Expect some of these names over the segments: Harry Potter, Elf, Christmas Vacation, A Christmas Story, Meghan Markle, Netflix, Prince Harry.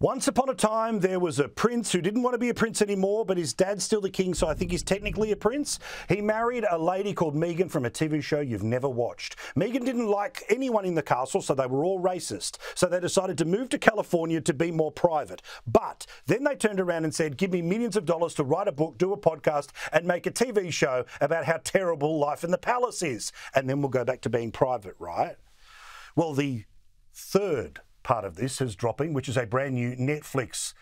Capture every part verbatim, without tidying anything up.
Once upon a time, there was a prince who didn't want to be a prince anymore, but his dad's still the king, so I think he's technically a prince. He married a lady called Megan from a T V show you've never watched. Megan didn't like anyone in the castle, so they were all racist. So they decided to move to California to be more private. But then they turned around and said, give me millions of dollars to write a book, do a podcast, and make a T V show about how terrible life in the palace is. And then we'll go back to being private, right? Well, the third part of this is dropping, which is a brand new Netflix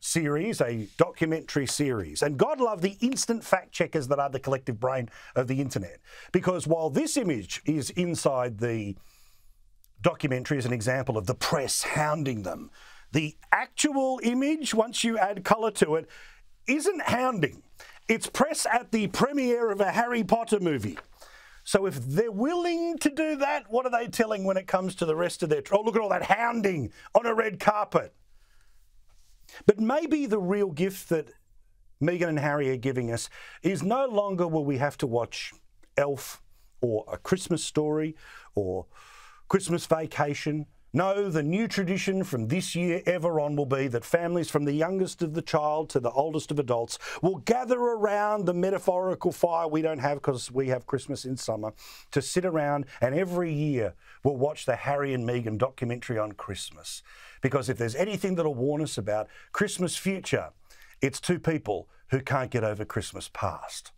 series, a documentary series. And God love the instant fact checkers that are the collective brain of the internet. Because while this image is inside the documentary as an example of the press hounding them, the actual image, once you add colour to it, isn't hounding. It's press at the premiere of a Harry Potter movie. So if they're willing to do that, what are they telling when it comes to the rest of their... Oh, look at all that hounding on a red carpet. But maybe the real gift that Meghan and Harry are giving us is no longer will we have to watch Elf or A Christmas Story or Christmas Vacation. No, the new tradition from this year ever on will be that families from the youngest of the child to the oldest of adults will gather around the metaphorical fire we don't have because we have Christmas in summer, to sit around, and every year we'll watch the Harry and Meghan documentary on Christmas. Because if there's anything that'll warn us about Christmas future, it's two people who can't get over Christmas past.